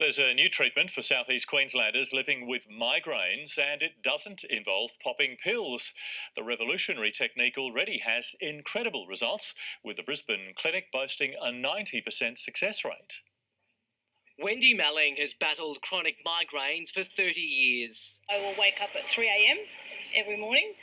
There's a new treatment for southeast Queenslanders living with migraines, and it doesn't involve popping pills. The revolutionary technique already has incredible results, with the Brisbane clinic boasting a 90% success rate. Wendy Melling has battled chronic migraines for 30 years. I will wake up at 3 a.m. every morning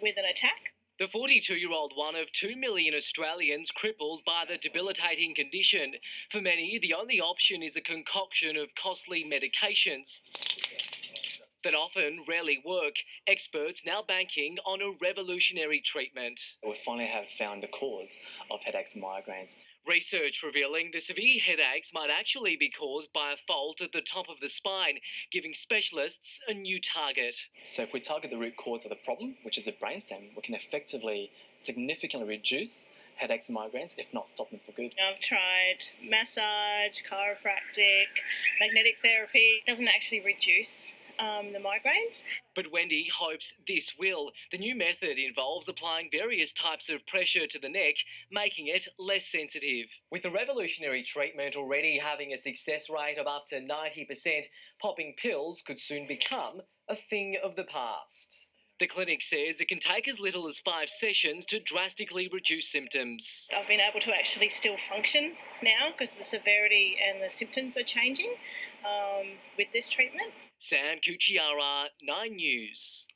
with an attack. The 42-year-old, one of 2 million Australians crippled by the debilitating condition. For many, the only option is a concoction of costly medications that often rarely work. Experts now banking on a revolutionary treatment. We finally have found the cause of headaches and migraines. Research revealing the severe headaches might actually be caused by a fault at the top of the spine, giving specialists a new target. So if we target the root cause of the problem, which is the brainstem, we can effectively significantly reduce headaches and migraines, if not stop them for good. I've tried massage, chiropractic, magnetic therapy. It doesn't actually reduce the migraines. But Wendy hopes this will. The new method involves applying various types of pressure to the neck, making it less sensitive. With the revolutionary treatment already having a success rate of up to 90%, popping pills could soon become a thing of the past. The clinic says it can take as little as 5 sessions to drastically reduce symptoms. I've been able to actually still function now because the severity and the symptoms are changing with this treatment. Sam Cucchiara, 9 News.